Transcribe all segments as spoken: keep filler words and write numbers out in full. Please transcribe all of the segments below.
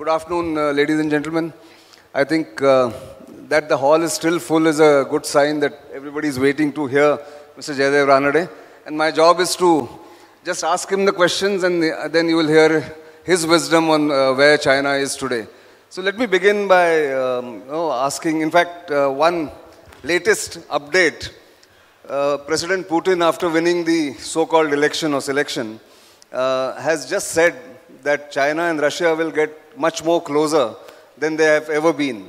Good afternoon, uh, ladies and gentlemen. I think uh, that the hall is still full is a good sign that everybody is waiting to hear Mister Jayadeva Ranade. And my job is to just ask him the questions, and then you will hear his wisdom on uh, where China is today. So let me begin by um, oh, asking, in fact, uh, one latest update. Uh, President Putin, after winning the so-called election or selection, uh, has just said that China and Russia will get much more closer than they have ever been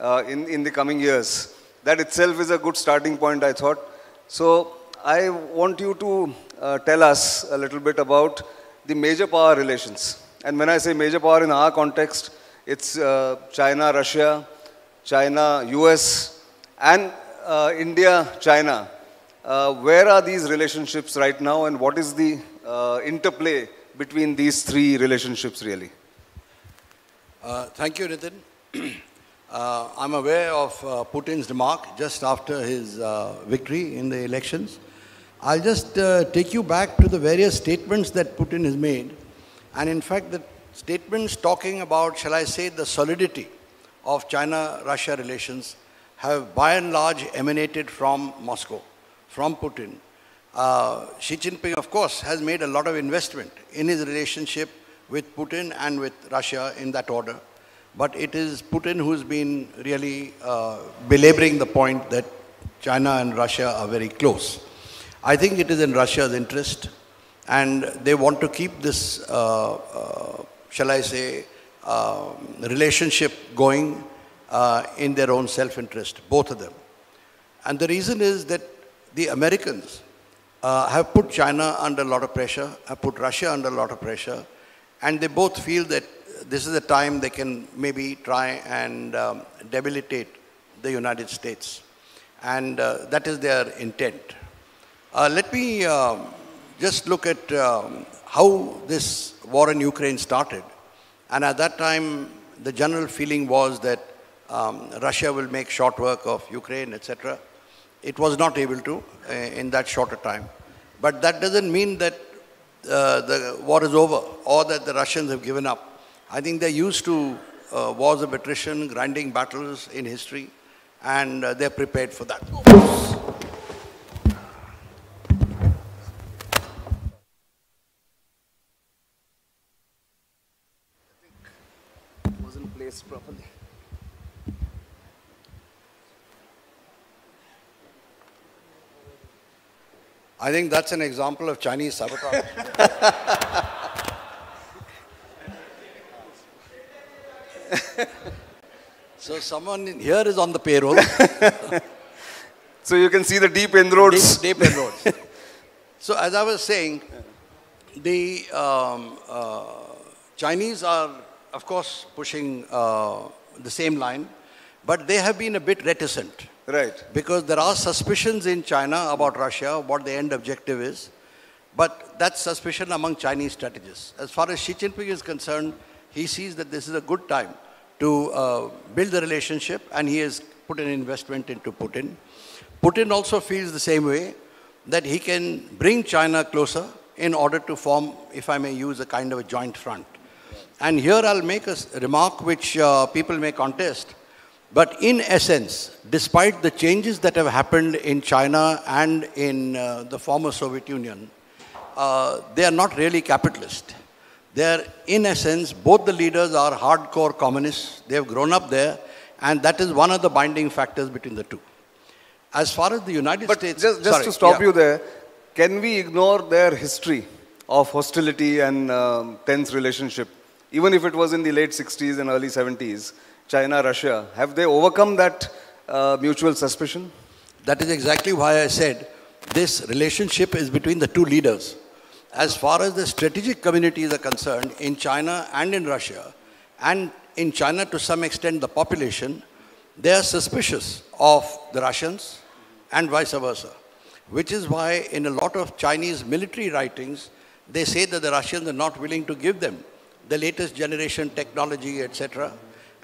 uh, in, in the coming years. That itself is a good starting point, I thought. So I want you to uh, tell us a little bit about the major power relations. And when I say major power in our context, it's uh, China, Russia, China, U S, and uh, India, China. Uh, where are these relationships right now, and what is the uh, interplay between these three relationships, really? Uh, thank you, Nitin. uh, I'm aware of uh, Putin's remark just after his uh, victory in the elections. I'll just uh, take you back to the various statements that Putin has made, and in fact, the statements talking about, shall I say, the solidity of China-Russia relations have by and large emanated from Moscow. From Putin. Uh, Xi Jinping, of course, has made a lot of investment in his relationship with Putin and with Russia in that order. But it is Putin who's been really uh, belaboring the point that China and Russia are very close. I think it is in Russia's interest, and they want to keep this, uh, uh, shall I say, uh, relationship going uh, in their own self-interest, both of them. And the reason is that the Americans uh, have put China under a lot of pressure, have put Russia under a lot of pressure, and they both feel that this is the time they can maybe try and um, debilitate the United States. And uh, that is their intent. Uh, let me uh, just look at um, how this war in Ukraine started. And at that time, the general feeling was that um, Russia will make short work of Ukraine, et cetera. It was not able to uh, in that shorter time. But that doesn't mean that uh, the war is over or that the Russians have given up. I think they're used to uh, wars of attrition, grinding battles in history, and uh, they're prepared for that. It wasn't placed properly. I think that's an example of Chinese sabotage. So someone in here is on the payroll. So you can see the deep inroads. Deep, deep inroads. So as I was saying, the um, uh, Chinese are, of course, pushing uh, the same line, but they have been a bit reticent. Right. Because there are suspicions in China about Russia, what the end objective is. But that's suspicion among Chinese strategists. As far as Xi Jinping is concerned, he sees that this is a good time to uh, build the relationship, and he has put an investment into Putin. Putin also feels the same way, that he can bring China closer in order to form, if I may use, a kind of a joint front. And here I'll make a remark which uh, people may contest. But in essence, despite the changes that have happened in China and in uh, the former Soviet Union, uh, they are not really capitalist. They are, in essence, both the leaders are hardcore communists. They have grown up there, and that is one of the binding factors between the two. As far as the United but States... Just, just sorry, to stop yeah. you there, can we ignore their history of hostility and um, tense relationship? Even if it was in the late sixties and early seventies, China, Russia, have they overcome that uh, mutual suspicion? That is exactly why I said this relationship is between the two leaders. As far as the strategic communities are concerned, in China and in Russia, and in China to some extent the population, they are suspicious of the Russians and vice versa. Which is why in a lot of Chinese military writings, they say that the Russians are not willing to give them the latest generation technology, et cetera.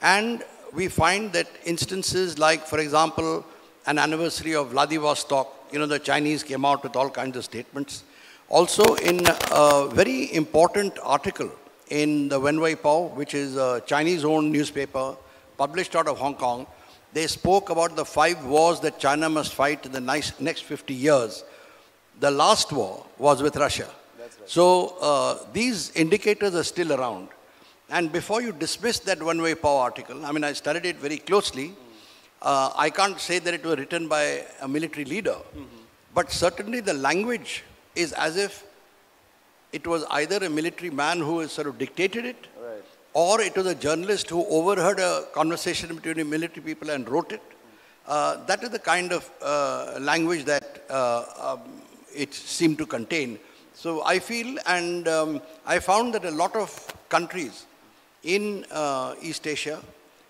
And we find that instances like, for example, an anniversary of Vladivostok, you know, the Chinese came out with all kinds of statements. Also in a very important article in the Wen Wei Po, which is a Chinese-owned newspaper published out of Hong Kong. They spoke about the five wars that China must fight in the next fifty years. The last war was with Russia. That's right. So uh, these indicators are still around. And before you dismiss that Wen Wei Po article, I mean, I studied it very closely. Mm. Uh, I can't say that it was written by a military leader. Mm-hmm. But certainly the language is as if it was either a military man who has sort of dictated it, right, or it was a journalist who overheard a conversation between the military people and wrote it. Uh, that is the kind of uh, language that uh, um, it seemed to contain. So I feel, and um, I found that a lot of countries in uh, East Asia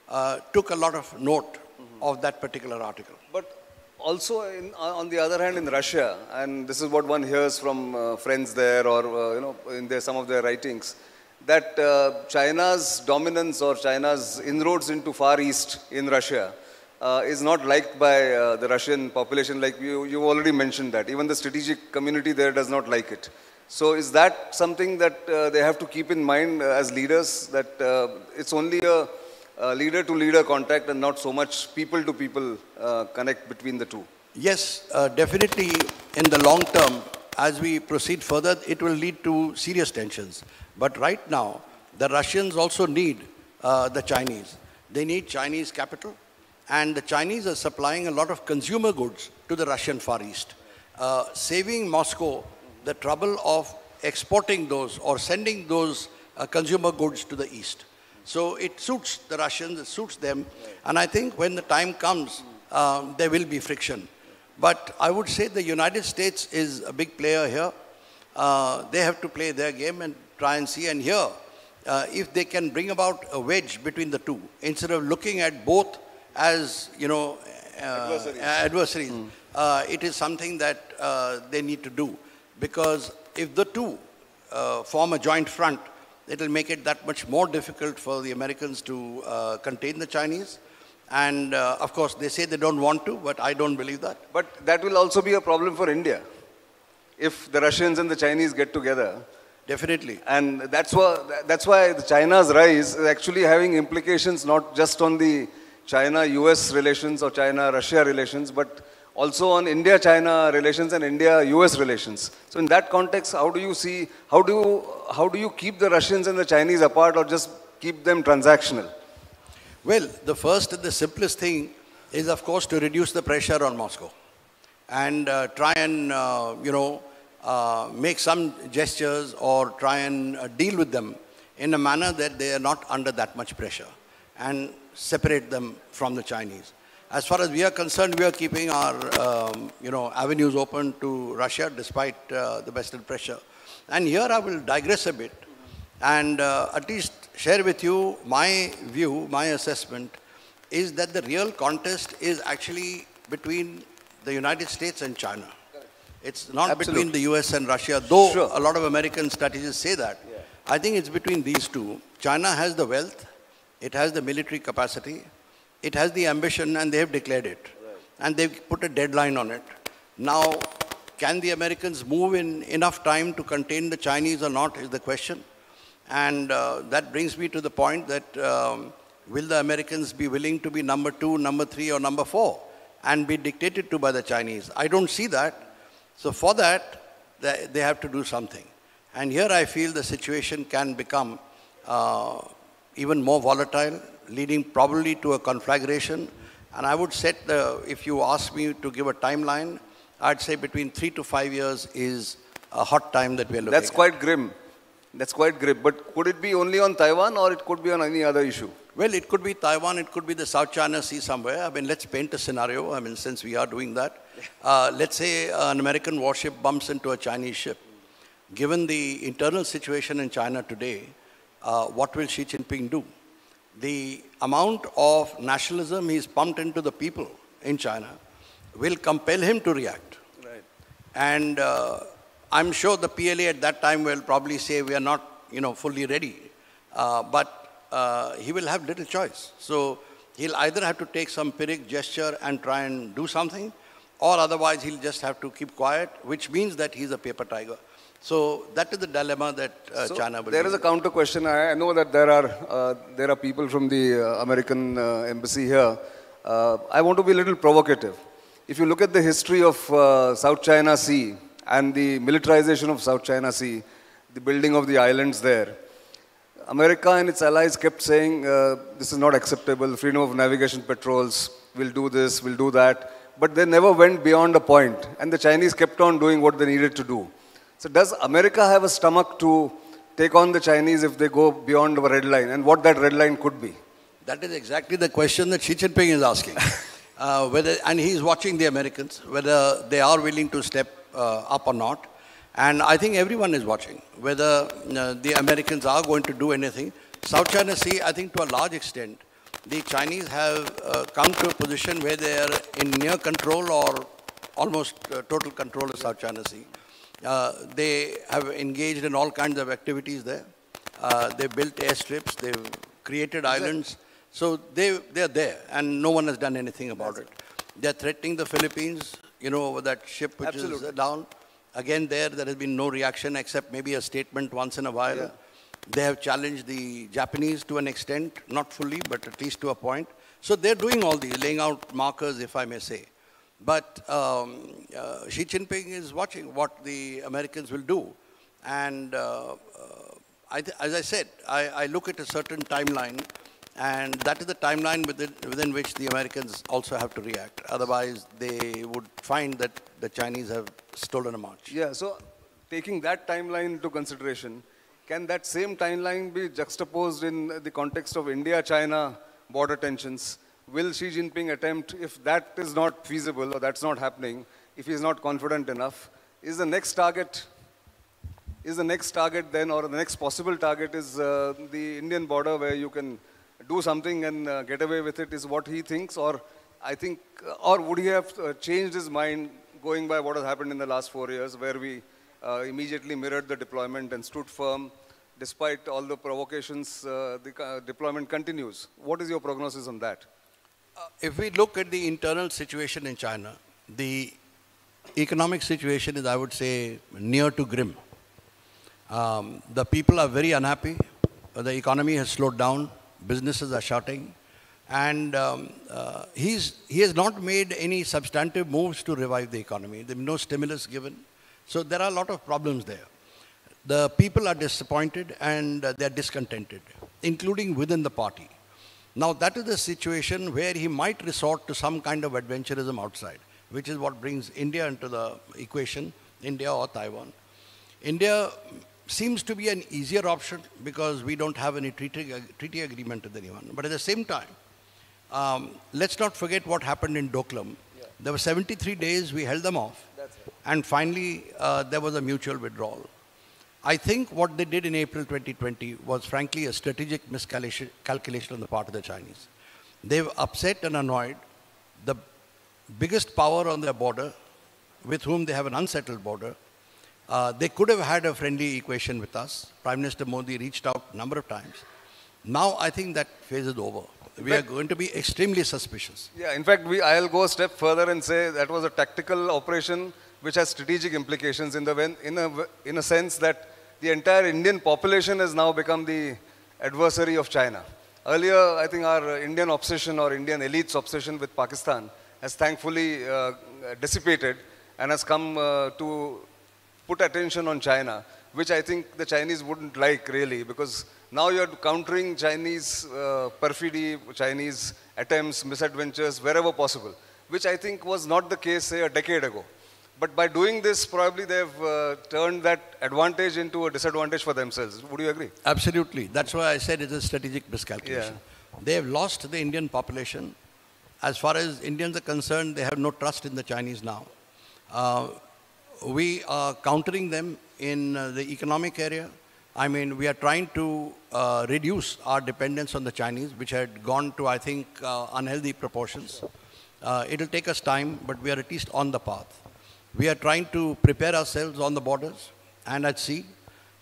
uh, took a lot of note mm-hmm. of that particular article. But also, in, on the other hand, in Russia, and this is what one hears from uh, friends there, or uh, you know, in their, some of their writings, that uh, China's dominance or China's inroads into Far East in Russia uh, is not liked by uh, the Russian population. Like you, you already mentioned that even the strategic community there does not like it. So, is that something that uh, they have to keep in mind uh, as leaders, that uh, it's only a Uh, leader-to-leader contact and not so much people-to-people uh, connect between the two? Yes, uh, definitely in the long term, as we proceed further, it will lead to serious tensions. But right now, the Russians also need uh, the Chinese. They need Chinese capital, and the Chinese are supplying a lot of consumer goods to the Russian Far East, uh, saving Moscow the trouble of exporting those or sending those uh, consumer goods to the East. So it suits the Russians, it suits them. And I think when the time comes, um, there will be friction. But I would say the United States is a big player here. Uh, they have to play their game and try and see and hear uh, if they can bring about a wedge between the two, instead of looking at both as, you know, uh, adversaries. adversaries. Mm. Uh, it is something that uh, they need to do. Because if the two uh, form a joint front, it will make it that much more difficult for the Americans to uh, contain the Chinese. And uh, of course, they say they don't want to, but I don't believe that. But that will also be a problem for India, if the Russians and the Chinese get together. Definitely. And that's why, that's why China's rise is actually having implications not just on the China U S relations or China Russia relations, but also on India China relations and India U S relations. So in that context, how do you see, how do you, how do you keep the Russians and the Chinese apart, or just keep them transactional? Well, the first and the simplest thing is, of course, to reduce the pressure on Moscow and uh, try and, uh, you know, uh, make some gestures or try and uh, deal with them in a manner that they are not under that much pressure, and separate them from the Chinese. As far as we are concerned, we are keeping our, um, you know, avenues open to Russia despite uh, the Western pressure. And here I will digress a bit and uh, at least share with you my view, my assessment, is that the real contest is actually between the United States and China. It's not Absolutely. between the U S and Russia, though sure. a lot of American strategists say that. Yeah. I think it's between these two. China has the wealth, it has the military capacity, it has the ambition, and they have declared it. Right. And they've put a deadline on it. Now, can the Americans move in enough time to contain the Chinese or not is the question. And uh, that brings me to the point that um, will the Americans be willing to be number two, number three, or number four and be dictated to by the Chinese? I don't see that. So for that, they have to do something. And here I feel the situation can become uh, even more volatile, leading probably to a conflagration. And I would set the, if you ask me to give a timeline, I'd say between three to five years is a hot time that we're looking at. That's quite grim. That's quite grim. But could it be only on Taiwan, or it could be on any other issue? Well, it could be Taiwan, it could be the South China Sea somewhere. I mean, let's paint a scenario. I mean, since we are doing that, uh, let's say an American warship bumps into a Chinese ship. Given the internal situation in China today, uh, what will Xi Jinping do? The amount of nationalism he's pumped into the people in China will compel him to react. Right. And uh, I'm sure the P L A at that time will probably say we are not, you know, fully ready. Uh, but uh, he will have little choice. So he'll either have to take some pyrrhic gesture and try and do something, or otherwise he'll just have to keep quiet, which means that he's a paper tiger. So that is the dilemma that uh, so China will There is a counter question. I know that there are, uh, there are people from the uh, American uh, embassy here. Uh, I want to be a little provocative. If you look at the history of uh, South China Sea and the militarization of South China Sea, the building of the islands there, America and its allies kept saying, uh, this is not acceptable, freedom of navigation patrols, we'll do this, we'll do that. But they never went beyond a point, and the Chinese kept on doing what they needed to do. So does America have a stomach to take on the Chinese if they go beyond the red line, and what that red line could be? That is exactly the question that Xi Jinping is asking. uh, whether, and he's watching the Americans, whether they are willing to step uh, up or not. And I think everyone is watching whether uh, the Americans are going to do anything. South China Sea, I think to a large extent, the Chinese have uh, come to a position where they are in near control or almost uh, total control of South China Sea. Uh, they have engaged in all kinds of activities there. Uh, they built airstrips, they've created islands. So they, they're there and no one has done anything about it. They're threatening the Philippines, you know, with that ship which Absolutely. Is down. Again, there, there has been no reaction except maybe a statement once in a while. Yeah. They have challenged the Japanese to an extent, not fully, but at least to a point. So they're doing all these, laying out markers, if I may say. But um, uh, Xi Jinping is watching what the Americans will do. And uh, uh, I th as I said, I, I look at a certain timeline, and that is the timeline within, within which the Americans also have to react. Otherwise, they would find that the Chinese have stolen a march. Yeah, so taking that timeline into consideration, can that same timeline be juxtaposed in the context of India-China border tensions? Will Xi Jinping attempt, if that is not feasible or that's not happening, if he's not confident enough, is the next target, is the next target then, or the next possible target is uh, the Indian border where you can do something and uh, get away with it, is what he thinks? Or I think, or would he have uh, changed his mind going by what has happened in the last four years where we uh, immediately mirrored the deployment and stood firm despite all the provocations, uh, the uh, deployment continues? What is your prognosis on that? Uh, if we look at the internal situation in China, the economic situation is, I would say, near to grim. Um, the people are very unhappy. The economy has slowed down. Businesses are shutting. And um, uh, he's, he has not made any substantive moves to revive the economy. There's no stimulus given. So there are a lot of problems there. The people are disappointed and uh, they're discontented, including within the party. Now that is the situation where he might resort to some kind of adventurism outside, which is what brings India into the equation, India or Taiwan. India seems to be an easier option because we don't have any treaty, treaty agreement with anyone. But at the same time, um, let's not forget what happened in Doklam. Yeah. There were seventy-three days, we held them off. That's right. And finally, uh, there was a mutual withdrawal. I think what they did in April twenty twenty was frankly a strategic miscalculation on the part of the Chinese. They've upset and annoyed the biggest power on their border, with whom they have an unsettled border. Uh, they could have had a friendly equation with us. Prime Minister Modi reached out a number of times. Now I think that phase is over. We fact, are going to be extremely suspicious. Yeah, in fact, we, I'll go a step further and say that was a tactical operation which has strategic implications in, the, in, a, in a sense that the entire Indian population has now become the adversary of China. Earlier, I think our Indian obsession or Indian elite's obsession with Pakistan has thankfully uh, dissipated and has come uh, to put attention on China, which I think the Chinese wouldn't like really, because now you're countering Chinese uh, perfidy, Chinese attempts, misadventures, wherever possible, which I think was not the case, say, a decade ago. But by doing this, probably they've uh, turned that advantage into a disadvantage for themselves. Would you agree? Absolutely. That's why I said it's a strategic miscalculation. Yeah. They have lost the Indian population. As far as Indians are concerned, they have no trust in the Chinese now. Uh, We are countering them in uh, the economic area. I mean, we are trying to uh, reduce our dependence on the Chinese, which had gone to, I think, uh, unhealthy proportions. Uh, it'll take us time, but we are at least on the path. We are trying to prepare ourselves on the borders and at sea.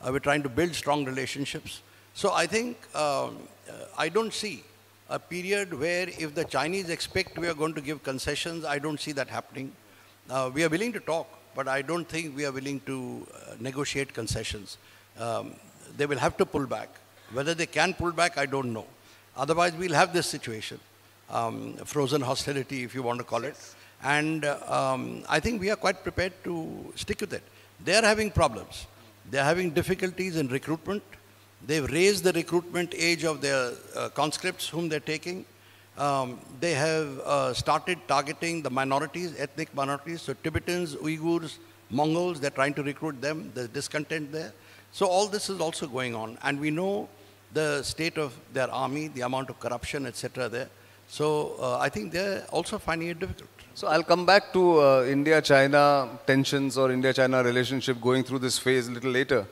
Uh, we're trying to build strong relationships. So I think, uh, I don't see a period where if the Chinese expect we are going to give concessions, I don't see that happening. Uh, we are willing to talk. but I don't think we are willing to uh, negotiate concessions. Um, they will have to pull back. Whether they can pull back, I don't know. Otherwise, we'll have this situation, um, frozen hostility, if you want to call it. Yes. And um, I think we are quite prepared to stick with it. They are having problems. They are having difficulties in recruitment. They've raised the recruitment age of their uh, conscripts whom they're taking. Um, they have uh, started targeting the minorities, ethnic minorities, so Tibetans, Uyghurs, Mongols, they're trying to recruit them, there's discontent there. So all this is also going on, and we know the state of their army, the amount of corruption, et cetera there. So uh, I think they're also finding it difficult. So I'll come back to uh, India-China tensions or India-China relationship going through this phase a little later.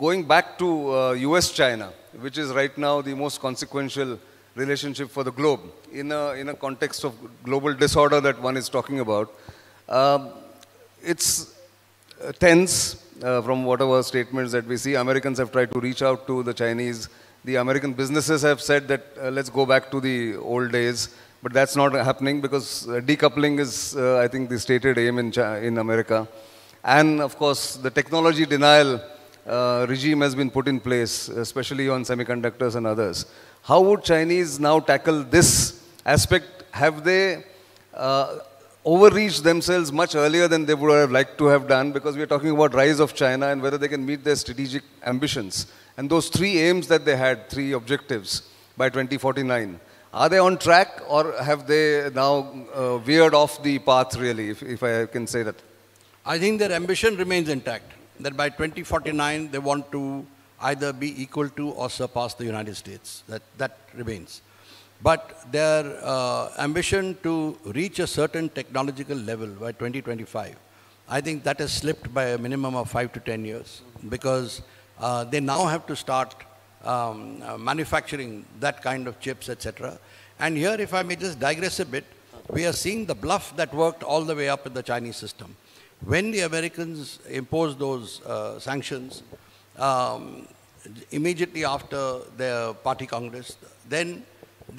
Going back to uh, U S-China, which is right now the most consequential relationship for the globe in a, in a context of global disorder that one is talking about. Um, it's tense uh, from whatever statements that we see. Americans have tried to reach out to the Chinese. The American businesses have said that uh, let's go back to the old days. But that's not happening because uh, decoupling is, uh, I think, the stated aim in, China, in America. And, of course, the technology denial uh, regime has been put in place, especially on semiconductors and others. How would Chinese now tackle this aspect? Have they uh, overreached themselves much earlier than they would have liked to have done? Because we're talking about rise of China and whether they can meet their strategic ambitions. And those three aims that they had, three objectives by twenty forty-nine, are they on track or have they now uh, veered off the path really, if, if I can say that? I think their ambition remains intact, that by twenty forty-nine they want to either be equal to or surpass the United States. That, that remains. But their uh, ambition to reach a certain technological level by twenty twenty-five, I think that has slipped by a minimum of five to ten years because uh, they now have to start um, uh, manufacturing that kind of chips, et cetera. And here, if I may just digress a bit, we are seeing the bluff that worked all the way up in the Chinese system. When the Americans imposed those uh, sanctions, Um, immediately after their party congress, then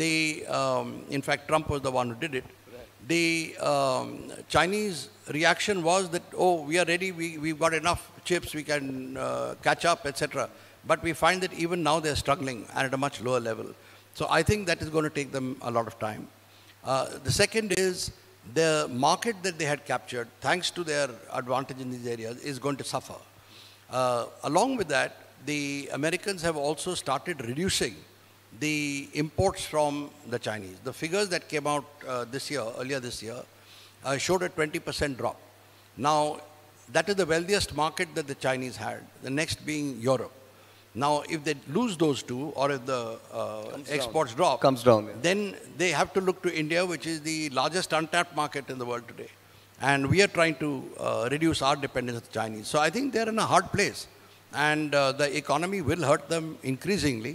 they, um, in fact, Trump was the one who did it. Right. The um, Chinese reaction was that, oh, we are ready, we, we've got enough chips, we can uh, catch up, et cetera. But we find that even now they're struggling and at a much lower level. So I think that is going to take them a lot of time. Uh, the second is the market that they had captured, thanks to their advantage in these areas, is going to suffer. Uh, along with that, the Americans have also started reducing the imports from the Chinese. The figures that came out uh, this year, earlier this year, uh, showed a twenty percent drop. Now, that is the wealthiest market that the Chinese had, the next being Europe. Now, if they lose those two, or if the uh, exports down. drop, comes down, yeah. then they have to look to India, which is the largest untapped market in the world today. And we are trying to uh, reduce our dependence on the Chinese. So I think they're in a hard place. And uh, the economy will hurt them increasingly.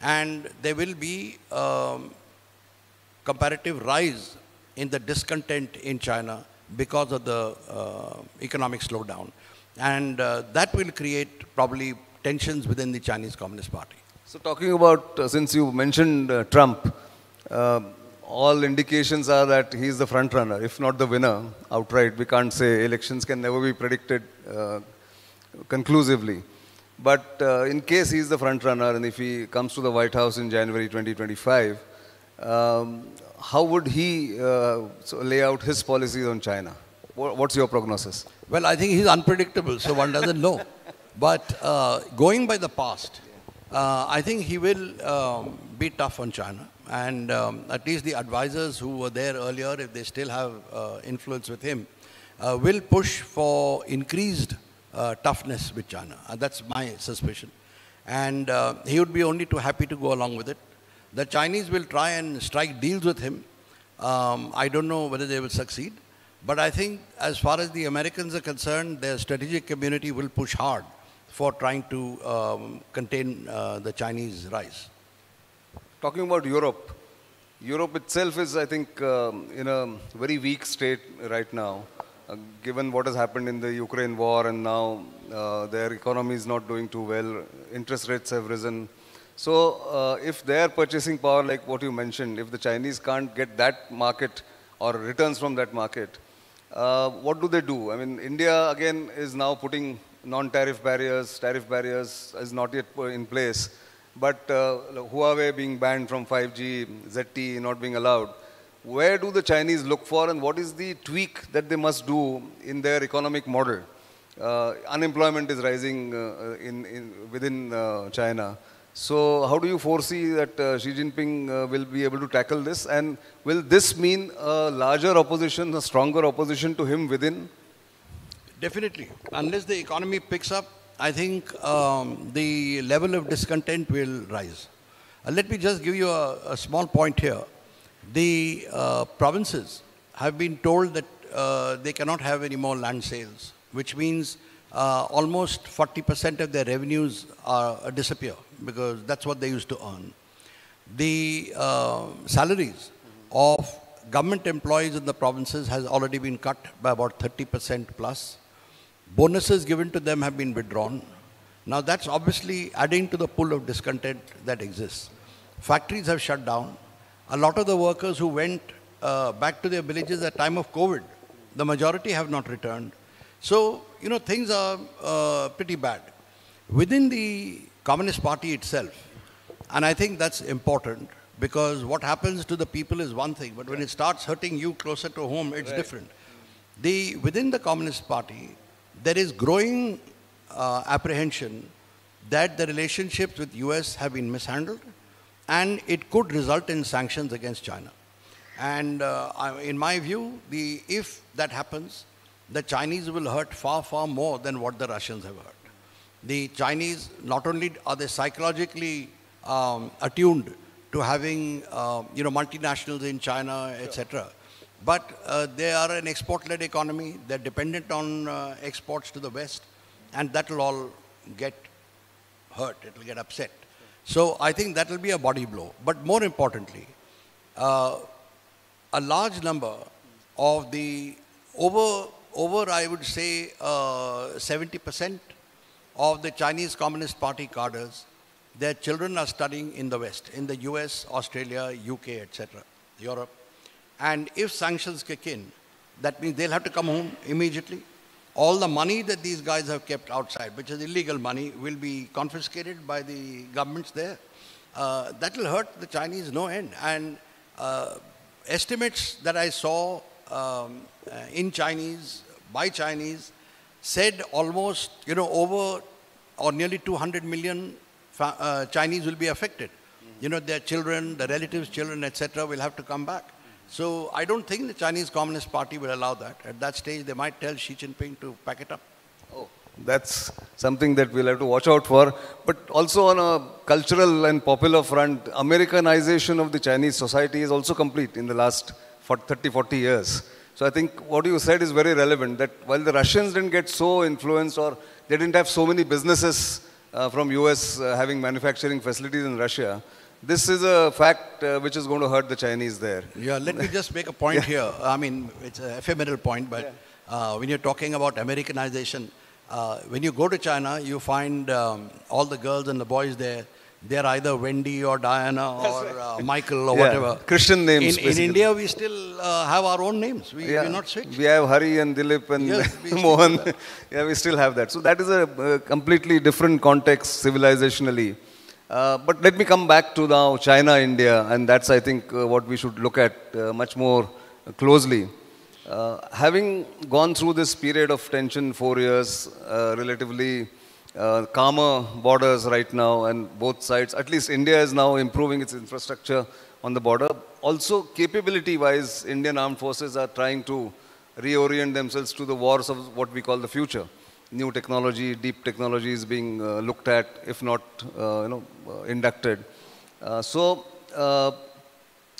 And there will be um, comparative rise in the discontent in China because of the uh, economic slowdown. And uh, that will create probably tensions within the Chinese Communist Party. So talking about, uh, since you mentioned uh, Trump, uh, all indications are that he is the front runner, if not the winner outright. We can't say elections can never be predicted uh, conclusively. But uh, in case he is the front runner and if he comes to the White House in January twenty twenty-five, um, how would he uh, so lay out his policies on China? What's your prognosis? Well, I think he's unpredictable, so one doesn't know. But uh, going by the past, uh, I think he will um, be tough on China. And um, at least the advisors who were there earlier, if they still have uh, influence with him, uh, will push for increased uh, toughness with China. Uh, that's my suspicion. And uh, he would be only too happy to go along with it. The Chinese will try and strike deals with him. Um, I don't know whether they will succeed. But I think as far as the Americans are concerned, their strategic community will push hard for trying to um, contain uh, the Chinese rise. Talking about Europe, Europe itself is, I think, um, in a very weak state right now, uh, given what has happened in the Ukraine war and now uh, their economy is not doing too well, interest rates have risen. So uh, if their purchasing power, like what you mentioned, if the Chinese can't get that market or returns from that market, Uh, what do they do? I mean, India, again, is now putting non-tariff barriers, tariff barriers is not yet in place. But uh, Huawei being banned from five G, Z T E not being allowed. Where do the Chinese look for, and what is the tweak that they must do in their economic model? Uh, unemployment is rising uh, in, in, within uh, China. So how do you foresee that uh, Xi Jinping uh, will be able to tackle this? And will this mean a larger opposition, a stronger opposition to him within? Definitely. Unless the economy picks up, I think um, the level of discontent will rise. Uh, let me just give you a, a small point here. The uh, provinces have been told that uh, they cannot have any more land sales, which means uh, almost forty percent of their revenues are, disappear, because that's what they used to earn. The uh, salaries of government employees in the provinces has already been cut by about thirty percent plus. Bonuses given to them have been withdrawn. Now that's obviously adding to the pool of discontent that exists. Factories have shut down. A lot of the workers who went uh, back to their villages at the time of COVID, the majority have not returned. So, you know, things are uh, pretty bad within the Communist Party itself. And I think that's important, because what happens to the people is one thing, but when it starts hurting you closer to home, it's right. different. The, within the Communist Party, there is growing uh, apprehension that the relationships with U S have been mishandled, and it could result in sanctions against China. And uh, I, in my view, the, if that happens, the Chinese will hurt far, far more than what the Russians have hurt. The Chinese, not only are they psychologically um, attuned to having uh, you know, multinationals in China, et cetera, but uh, they are an export-led economy. They're dependent on uh, exports to the West, and that will all get hurt. It will get upset. So I think that will be a body blow. But more importantly, uh, a large number of the over, over I would say, uh, seventy percent of the Chinese Communist Party cadres, their children are studying in the West, in the U S, Australia, U K, et cetera, Europe. And if sanctions kick in, that means they'll have to come home immediately. All the money that these guys have kept outside, which is illegal money, will be confiscated by the governments there. Uh, that will hurt the Chinese no end. And uh, estimates that I saw um, in Chinese, by Chinese, said almost, you know, over or nearly two hundred million uh, Chinese will be affected. Mm-hmm. You know, their children, their relatives' children, et cetera will have to come back. So I don't think the Chinese Communist Party will allow that. At that stage, they might tell Xi Jinping to pack it up. Oh, that's something that we'll have to watch out for. But also on a cultural and popular front, Americanization of the Chinese society is also complete in the last thirty, forty years. So I think what you said is very relevant, that while the Russians didn't get so influenced, or they didn't have so many businesses uh, from U S uh, having manufacturing facilities in Russia, this is a fact uh, which is going to hurt the Chinese there. Yeah, let me just make a point yeah. here. I mean, it's an ephemeral point, but yeah. uh, when you're talking about Americanization, uh, when you go to China, you find um, all the girls and the boys there, they're either Wendy or Diana or uh, Michael or yeah. whatever. Christian names. In, in India, we still uh, have our own names. We, yeah. We're not switched. We have Hari and Dilip and yes, Mohan. Yeah, we still have that. So that is a uh, completely different context civilizationally. Uh, but let me come back to now China, India, and that's, I think, uh, what we should look at uh, much more closely. Uh, having gone through this period of tension, four years, uh, relatively uh, calmer borders right now, and both sides, at least India is now improving its infrastructure on the border. Also, capability-wise, Indian armed forces are trying to reorient themselves to the wars of what we call the future. New technology, deep technology is being uh, looked at, if not, uh, you know, uh, inducted. Uh, so, uh,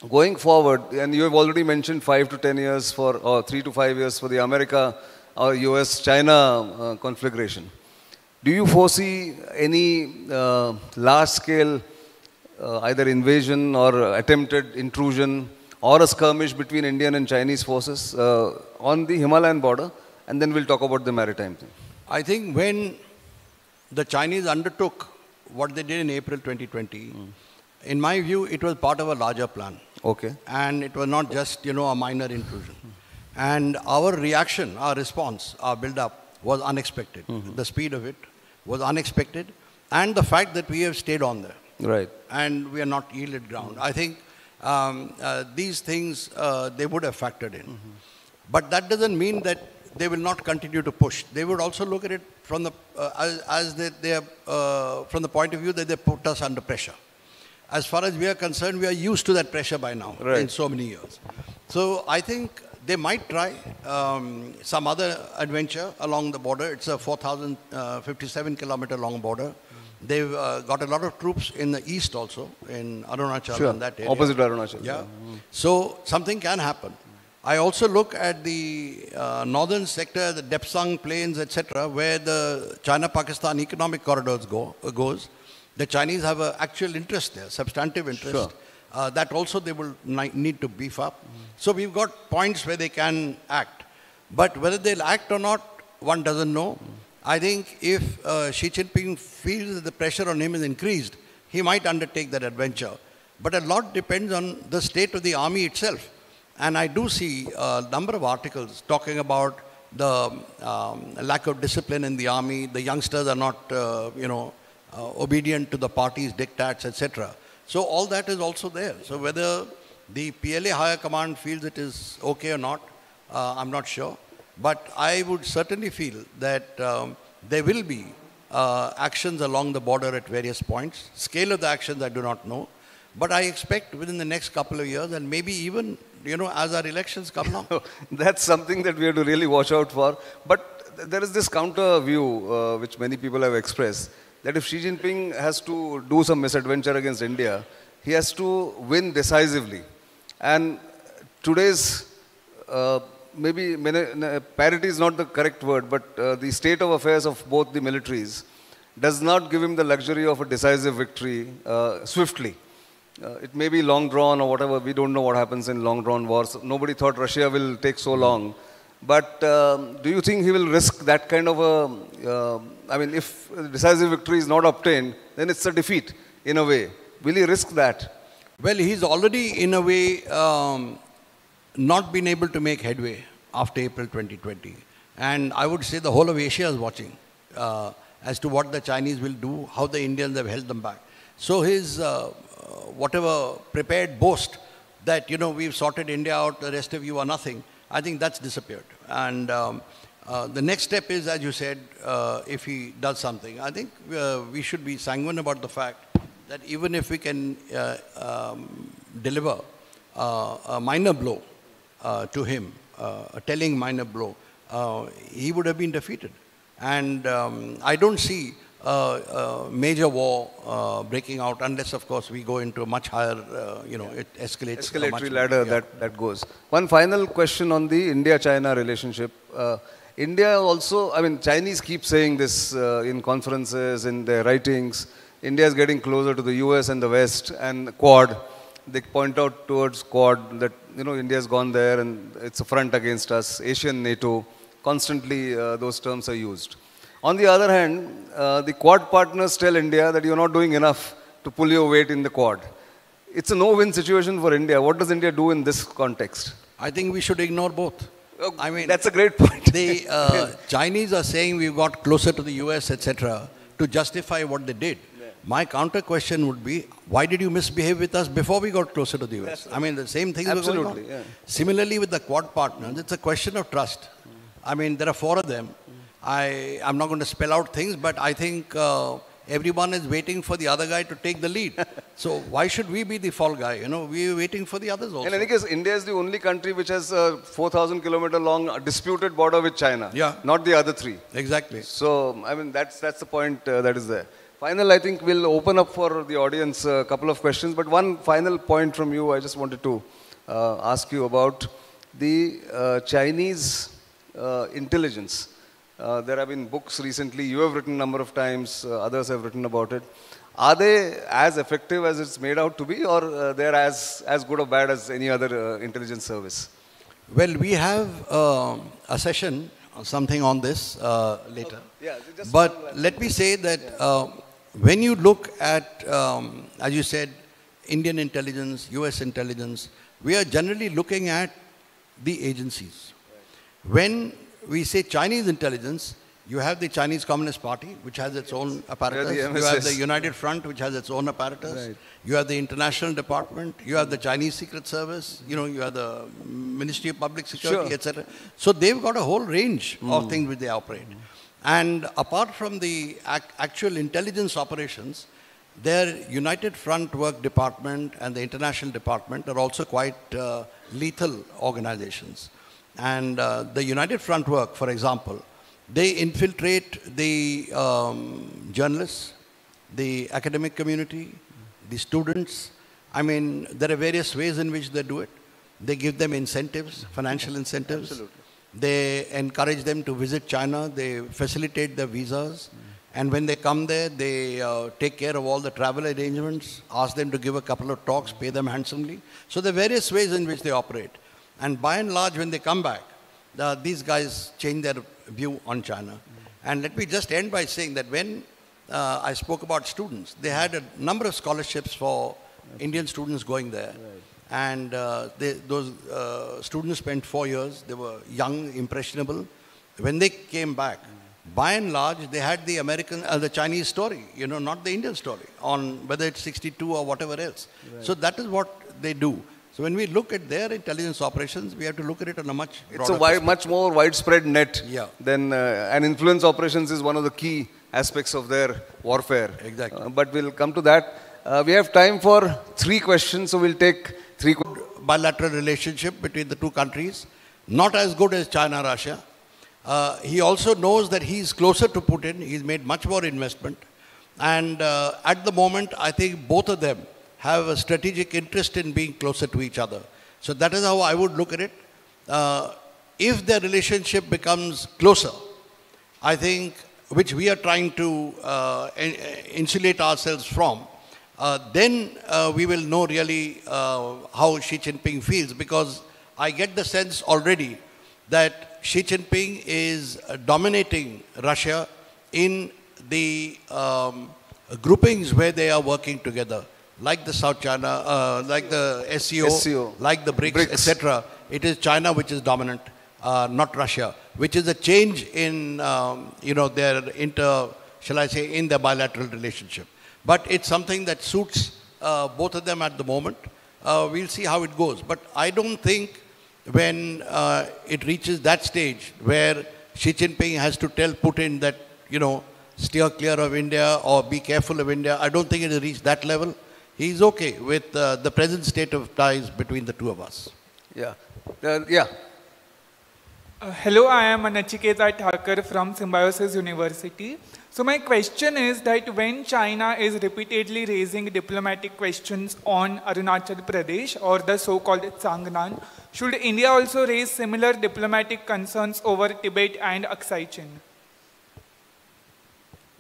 going forward, and you have already mentioned five to ten years for, or three to five years for the America or U S China uh, conflagration. Do you foresee any uh, large-scale uh, either invasion or attempted intrusion or a skirmish between Indian and Chinese forces uh, on the Himalayan border? And then we'll talk about the maritime thing. I think when the Chinese undertook what they did in April twenty twenty, mm. in my view, it was part of a larger plan. Okay. And it was not just, you know, a minor intrusion. And our reaction, our response, our build-up was unexpected. Mm-hmm. The speed of it was unexpected. And the fact that we have stayed on there. Right. And we are not yielded ground. Mm-hmm. I think um, uh, these things, uh, they would have factored in. Mm-hmm. But that doesn't mean that they will not continue to push. They would also look at it from the, uh, as, as they, they are, uh, from the point of view that they put us under pressure. As far as we are concerned, we are used to that pressure by now, right, in so many years. So I think they might try um, some other adventure along the border. It's a four thousand fifty-seven kilometer long border. They've uh, got a lot of troops in the east also, in Arunachal, sure, and that area. Opposite Arunachal. Yeah. Mm-hmm. So something can happen. I also look at the uh, northern sector, the Depsang plains, et cetera, where the China-Pakistan economic corridors go uh, goes. The Chinese have an actual interest there, substantive interest. Sure. Uh, that also they will need to beef up. Mm. So we've got points where they can act. But whether they'll act or not, one doesn't know. Mm. I think if uh, Xi Jinping feels that the pressure on him is increased, he might undertake that adventure. But a lot depends on the state of the army itself. And I do see a number of articles talking about the um, lack of discipline in the army. The youngsters are not, uh, you know, uh, obedient to the party's diktats, et cetera. So all that is also there. So whether the P L A higher command feels it is okay or not, uh, I'm not sure. But I would certainly feel that um, there will be uh, actions along the border at various points. Scale of the actions I do not know. But I expect within the next couple of years, and maybe even, you know, as our elections come now. That's something that we have to really watch out for. But th there is this counter view, uh, which many people have expressed, that if Xi Jinping has to do some misadventure against India, he has to win decisively. And today's, uh, maybe parity is not the correct word, but uh, the state of affairs of both the militaries does not give him the luxury of a decisive victory uh, swiftly. Uh, it may be long drawn or whatever. We don't know what happens in long drawn wars. Nobody thought Russia will take so long. But um, do you think he will risk that kind of a, uh, I mean, if decisive victory is not obtained, then it's a defeat in a way. Will he risk that? Well, he's already in a way um, not been able to make headway after April twenty twenty. And I would say the whole of Asia is watching uh, as to what the Chinese will do, how the Indians have held them back. So his... Uh, whatever prepared boast that, you know, we've sorted India out, the rest of you are nothing, I think that's disappeared. And um, uh, the next step is, as you said, uh, if he does something, I think uh, we should be sanguine about the fact that even if we can uh, um, deliver uh, a minor blow uh, to him, uh, a telling minor blow, uh, he would have been defeated. And um, I don't see Uh, uh, major war uh, breaking out, unless, of course, we go into a much higher, uh, you know, yeah. it escalates. Escalatory ladder, yeah. that, that goes. One final question on the India-China relationship. Uh, India also, I mean, Chinese keep saying this uh, in conferences, in their writings. India is getting closer to the U S and the West and Quad. They point out towards Quad that, you know, India has gone there and it's a front against us, Asian NATO. Constantly, uh, those terms are used. On the other hand, uh, the Quad partners tell India that you're not doing enough to pull your weight in the Quad. It's a no-win situation for India. What does India do in this context? I think we should ignore both. Oh, I mean, that's a great point. The uh, Chinese are saying we've got closer to the U S, et cetera, to justify what they did. Yeah. My counter question would be, why did you misbehave with us before we got closer to the U S? Right. I mean, the same things were going on. Yeah. Similarly, with the Quad partners, it's a question of trust. Mm. I mean, there are four of them. I, I'm not going to spell out things, but I think uh, everyone is waiting for the other guy to take the lead. So why should we be the fall guy? You know, we're waiting for the others also. In any case, India is the only country which has a four thousand kilometer long disputed border with China. Yeah. Not the other three. Exactly. So, I mean, that's, that's the point uh, that is there. Final, I think we'll open up for the audience a couple of questions. But one final point from you I just wanted to uh, ask you about the uh, Chinese uh, intelligence. Uh, there have been books recently. You have written a number of times. Uh, others have written about it. Are they as effective as it's made out to be, or uh, they're as, as good or bad as any other uh, intelligence service? Well, we have uh, a session or something on this uh, later. Okay. Yeah, just but let me say that yeah. uh, when you look at, um, as you said, Indian intelligence, U S intelligence, we are generally looking at the agencies. When we say Chinese intelligence, you have the Chinese Communist Party, which has its own apparatus. You have the United Front, which has its own apparatus. Right. You have the International Department. You have the Chinese Secret Service. You know, you have the Ministry of Public Security, sure. et cetera. So they've got a whole range mm. of things which they operate. Mm. And apart from the ac actual intelligence operations, their United Front Work Department and the International Department are also quite uh, lethal organizations. And uh, the United Front Work, for example, they infiltrate the um, journalists, the academic community, the students. I mean, there are various ways in which they do it. They give them incentives, financial incentives. Absolutely. They encourage them to visit China. They facilitate their visas. Mm. And when they come there, they uh, take care of all the travel arrangements, ask them to give a couple of talks, pay them handsomely. So there are various ways in which they operate. And by and large, when they come back, uh, these guys change their view on China. Mm. And let me just end by saying that when uh, I spoke about students, they had a number of scholarships for Absolutely. Indian students going there. Right. And uh, they, those uh, students spent four years. They were young, impressionable. When they came back, mm. by and large, they had the American, uh, the Chinese story, you know, not the Indian story, on whether it's sixty-two or whatever else. Right. So that is what they do. So when we look at their intelligence operations, we have to look at it on a much broader It's a wide, much more widespread net yeah. than, uh, and influence operations is one of the key aspects of their warfare. Exactly. Uh, but we'll come to that. Uh, we have time for three questions, so we'll take three questions. Bilateral relationship between the two countries, not as good as China, Russia. Uh, he also knows that he's closer to Putin. He's made much more investment. And uh, at the moment, I think both of them have a strategic interest in being closer to each other. So that is how I would look at it. Uh, if their relationship becomes closer, I think, which we are trying to uh, in insulate ourselves from, uh, then uh, we will know really uh, how Xi Jinping feels, because I get the sense already that Xi Jinping is dominating Russia in the um, groupings where they are working together. Like the South China, uh, like the S C O, like the BRICS, BRICS. et cetera. It is China which is dominant, uh, not Russia, which is a change in, um, you know, their inter, shall I say, in their bilateral relationship. But it's something that suits uh, both of them at the moment. Uh, we'll see how it goes. But I don't think when uh, it reaches that stage where Xi Jinping has to tell Putin that, you know, steer clear of India or be careful of India, I don't think it will reach that level. He's okay with uh, the present state of ties between the two of us. Yeah. Uh, yeah. Uh, hello, I am Nachiketa Thakkar from Symbiosis University. So my question is that when China is repeatedly raising diplomatic questions on Arunachal Pradesh or the so-called Tsangnan, should India also raise similar diplomatic concerns over Tibet and Aksai Chin?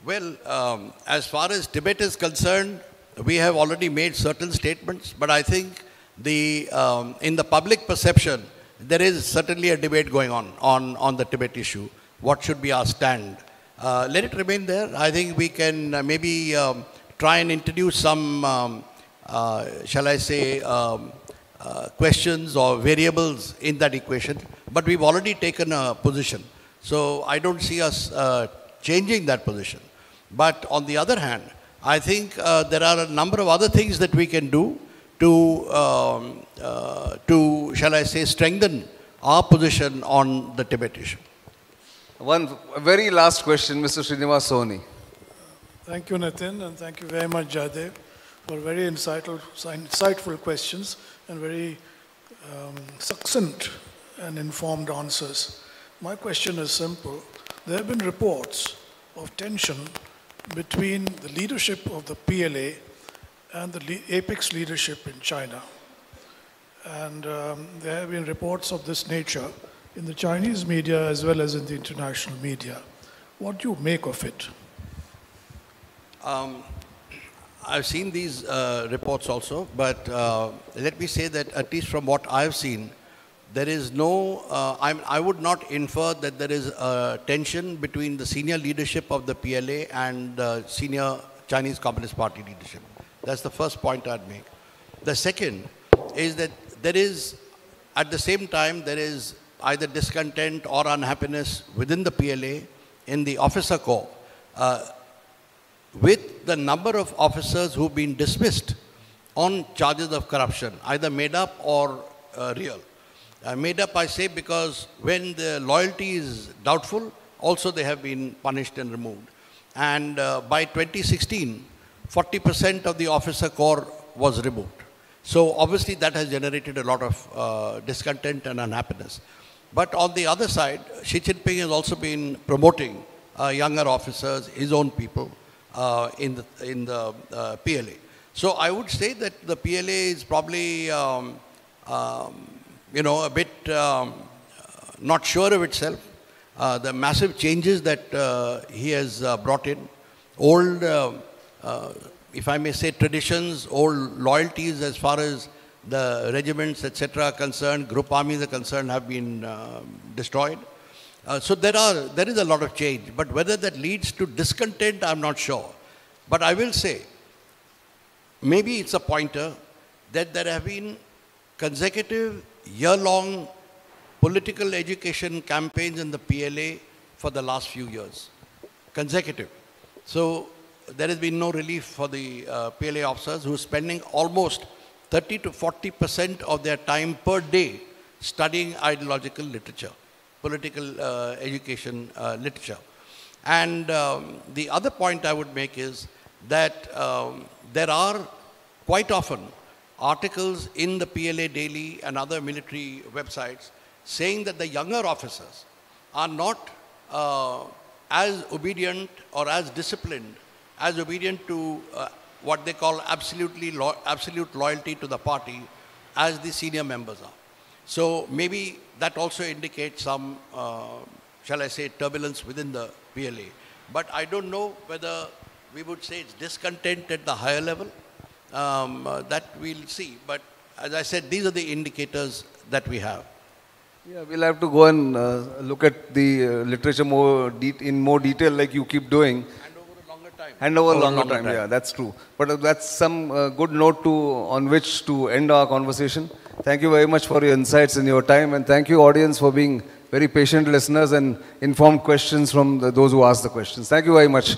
Well, um, as far as Tibet is concerned, we have already made certain statements, but I think the, um, in the public perception, there is certainly a debate going on, on, on the Tibet issue. What should be our stand? Uh, let it remain there. I think we can uh, maybe um, try and introduce some, um, uh, shall I say, um, uh, questions or variables in that equation, but we've already taken a position. So I don't see us uh, changing that position. But on the other hand, I think uh, there are a number of other things that we can do to, um, uh, to, shall I say, strengthen our position on the Tibet issue. One very last question, Mister Srinivas Soni. Thank you, Nitin, and thank you very much, Jayadeva, for very insightful, insightful questions and very um, succinct and informed answers. My question is simple. There have been reports of tension between the leadership of the P L A and the le apex leadership in China. And um, there have been reports of this nature in the Chinese media as well as in the international media. What do you make of it? Um, I've seen these uh, reports also, but uh, let me say that at least from what I've seen, there is no, uh, I'm, I would not infer that there is a tension between the senior leadership of the P L A and the senior Chinese Communist Party leadership. That's the first point I'd make. The second is that there is, at the same time, there is either discontent or unhappiness within the P L A in the officer corps, uh, with the number of officers who've been dismissed on charges of corruption, either made up or uh, real. Uh, made up, I say, because when the loyalty is doubtful, also they have been punished and removed. And uh, by twenty sixteen, forty percent of the officer corps was removed. So obviously that has generated a lot of uh, discontent and unhappiness. But on the other side, Xi Jinping has also been promoting uh, younger officers, his own people, uh, in the, in the uh, P L A. So I would say that the P L A is probably, um, um, you know, a bit um, not sure of itself. Uh, the massive changes that uh, he has uh, brought in, old, uh, uh, if I may say, traditions, old loyalties as far as the regiments, et cetera are concerned, group armies are concerned, have been uh, destroyed. Uh, so there are, there is a lot of change. But whether that leads to discontent, I'm not sure. But I will say, maybe it's a pointer that there have been consecutive year-long political education campaigns in the P L A for the last few years. Consecutive. So there has been no relief for the uh, P L A officers who are spending almost thirty to forty percent of their time per day studying ideological literature, political uh, education uh, literature. And um, the other point I would make is that um, there are quite often articles in the P L A Daily and other military websites saying that the younger officers are not uh, as obedient or as disciplined, as obedient to uh, what they call absolutely lo absolute loyalty to the party as the senior members are. So maybe that also indicates some, uh, shall I say, turbulence within the P L A. But I don't know whether we would say it's discontent at the higher level. Um, uh, that we'll see. But as I said, these are the indicators that we have. Yeah, we'll have to go and uh, look at the uh, literature more de in more detail, like you keep doing. And over a longer time. And over, over a longer, longer time, time, yeah, that's true. But uh, that's some uh, good note to on which to end our conversation. Thank you very much for your insights and your time. And thank you, audience, for being very patient listeners and informed questions from the, those who asked the questions. Thank you very much.